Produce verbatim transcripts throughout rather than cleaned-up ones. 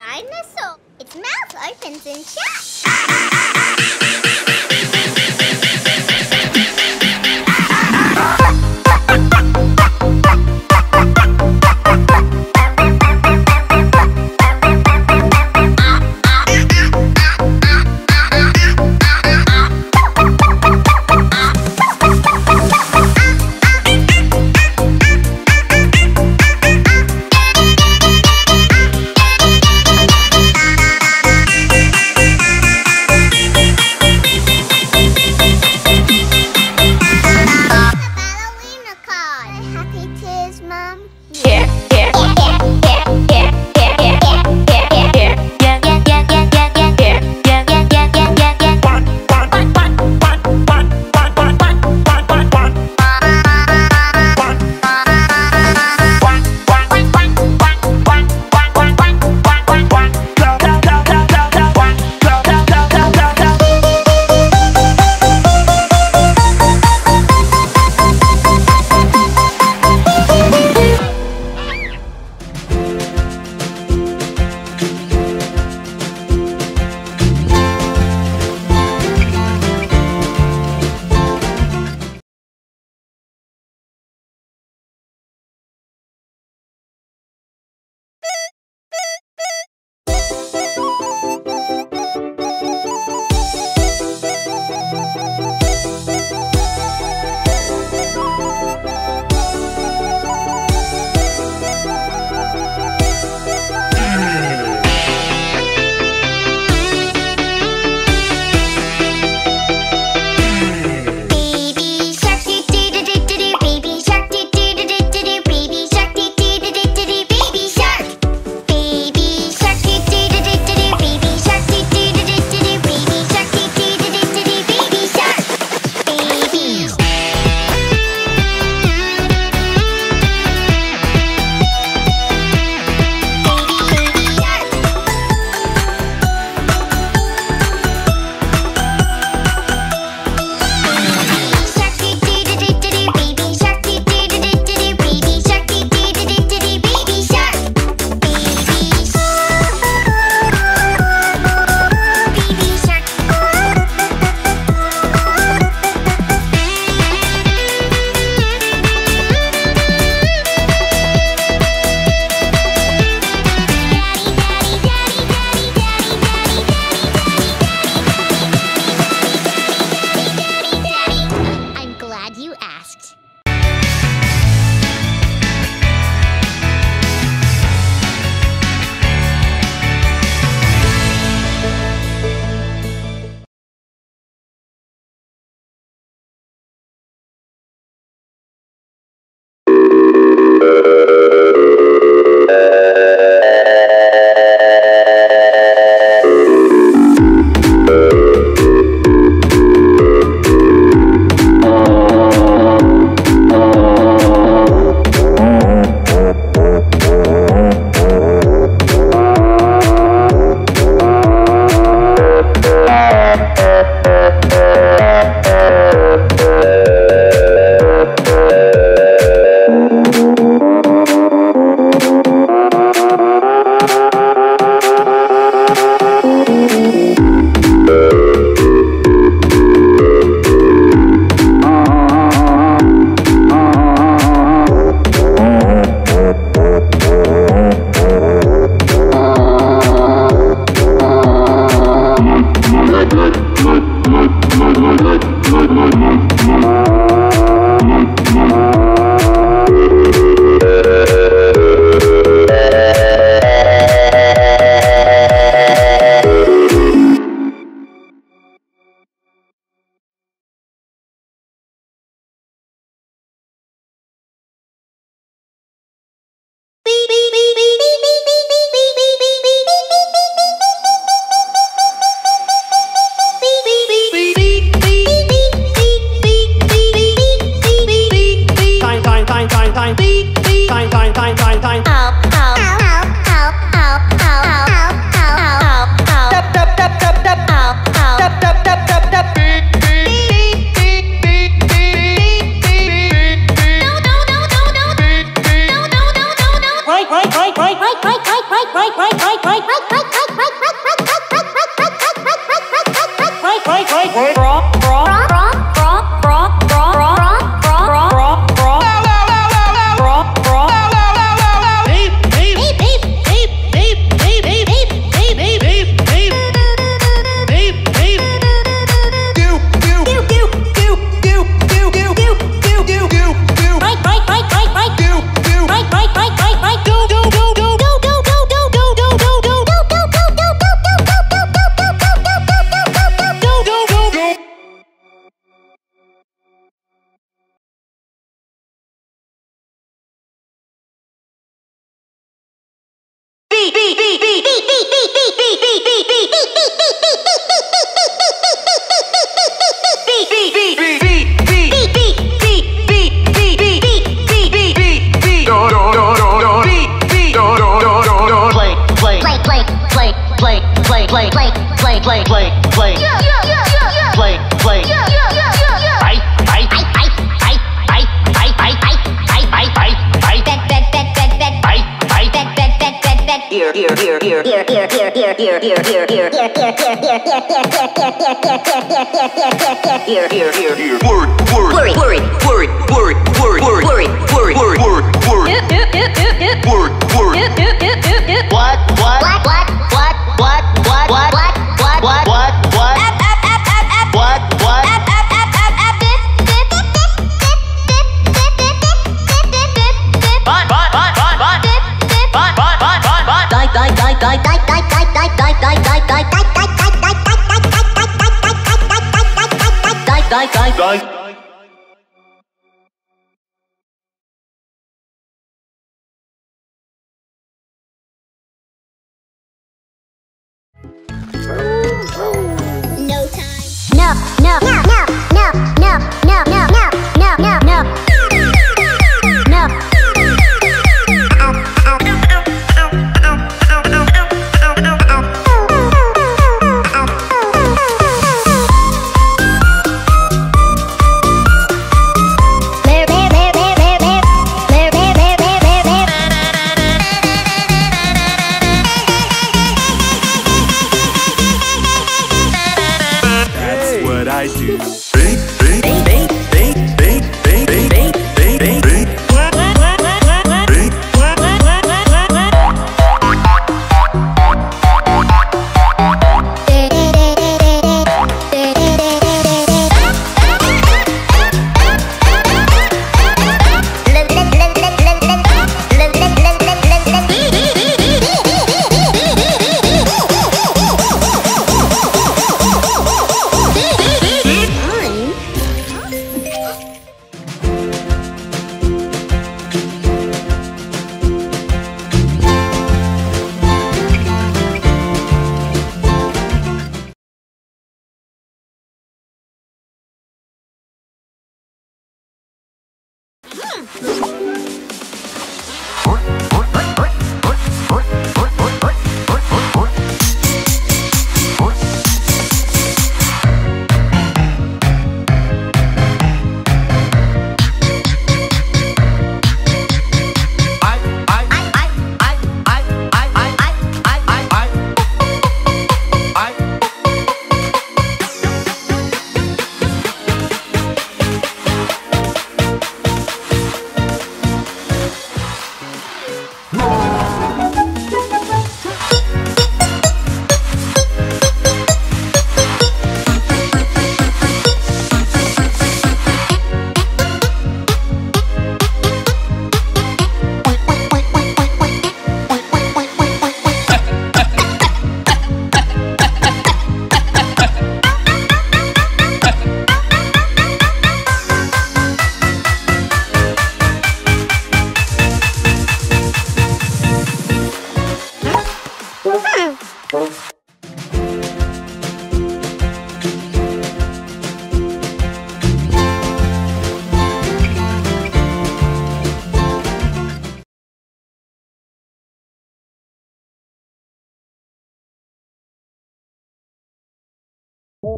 Dinosaur. Its mouth opens and shuts.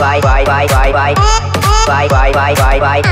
bye bye bye bye bye bye bye bye bye bye.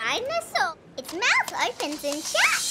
Dinosaur. Its mouth opens and shuts.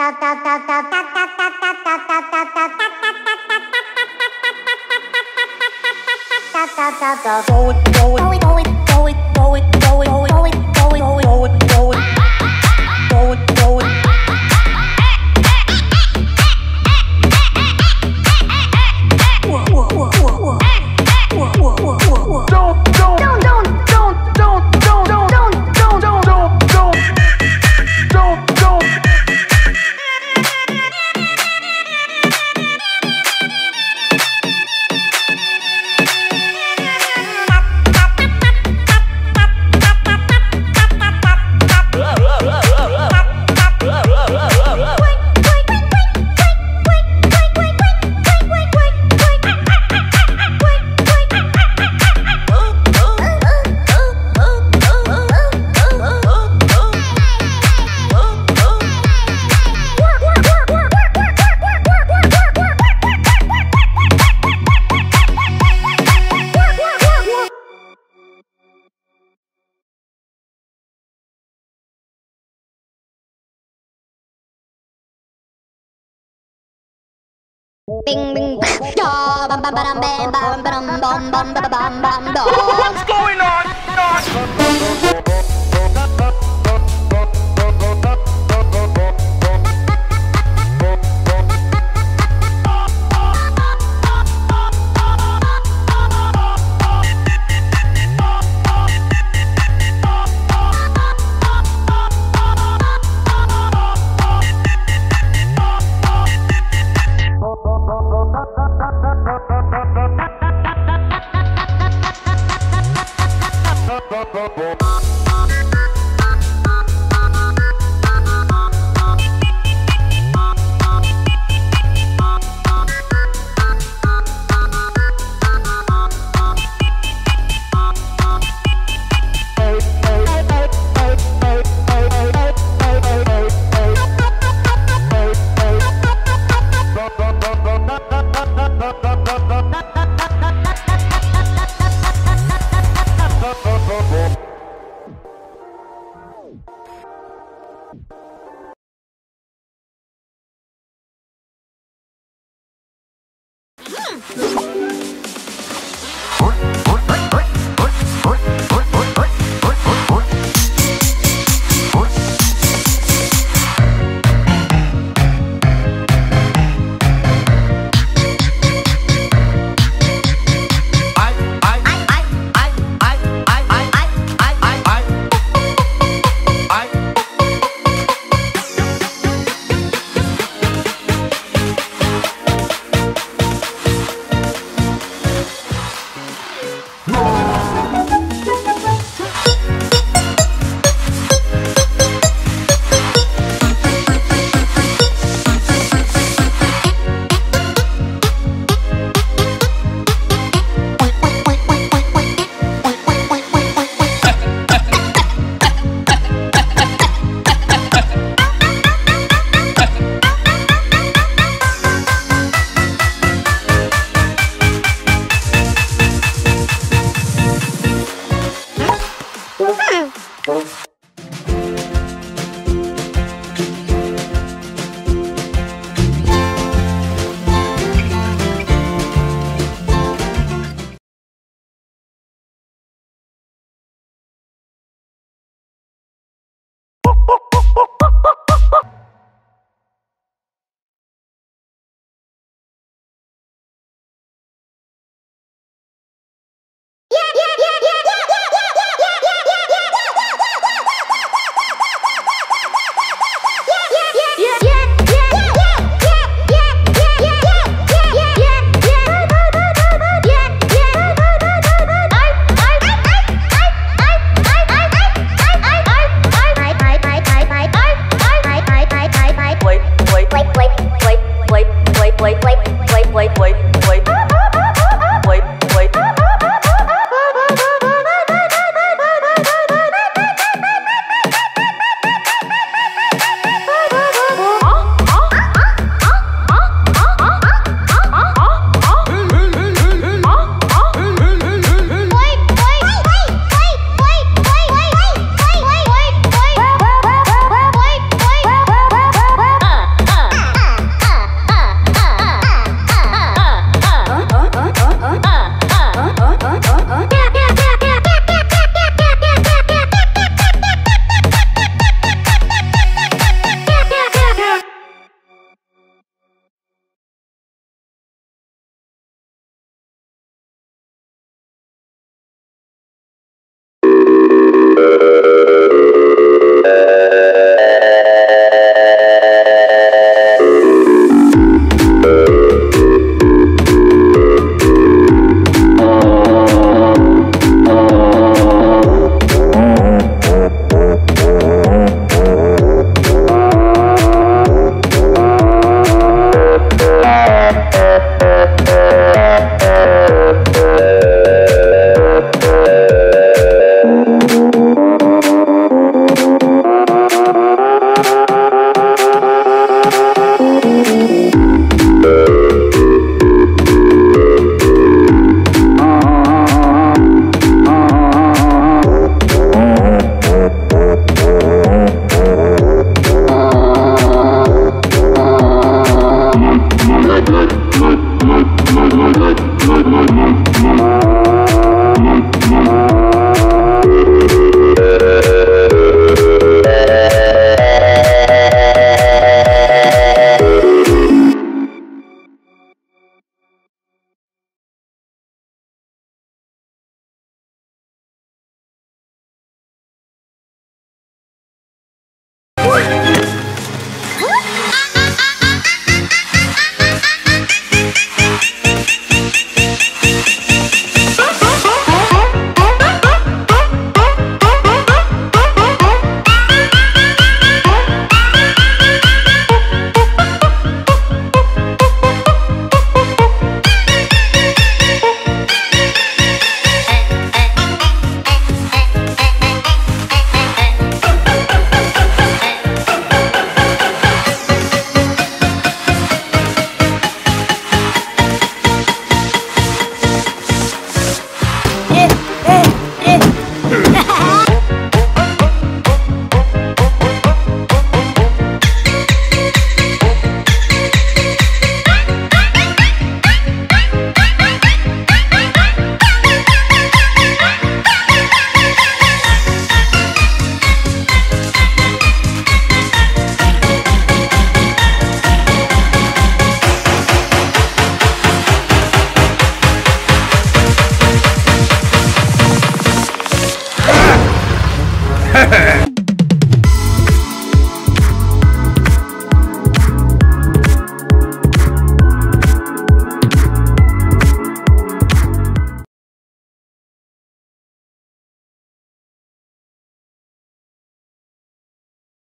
Go it, go it, go it, go it, go it, go it, go it, go it, go it, go it. Go it, go it. Bing bing bam bam bam bam bam bam bam bam bam bam bam. What's going on?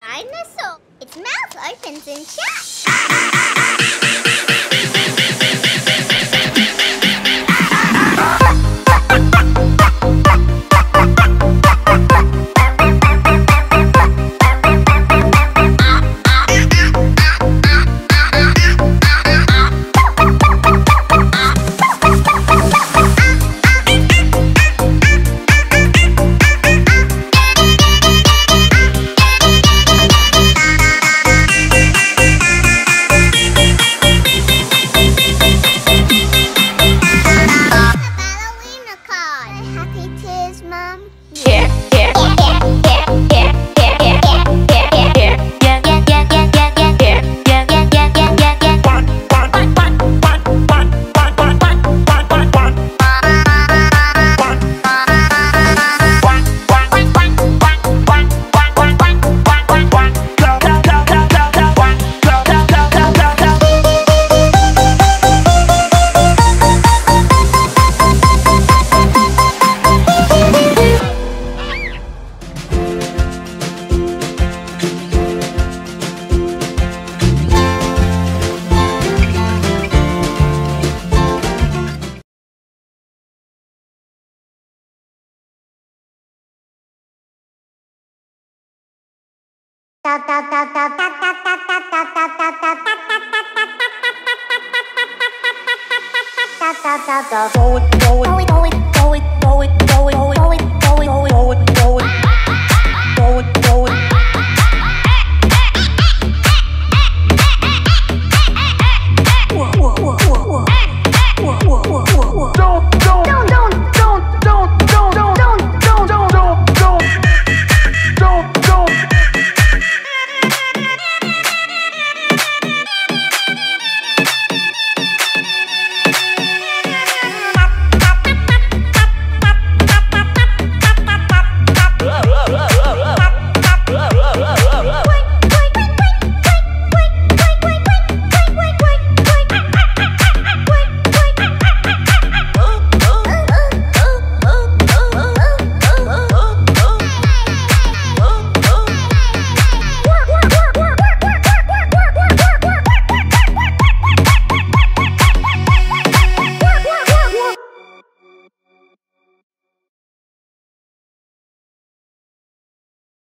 Dinosaur. Its mouth opens and shuts. Da da da da da da da da da da da da da da da da da da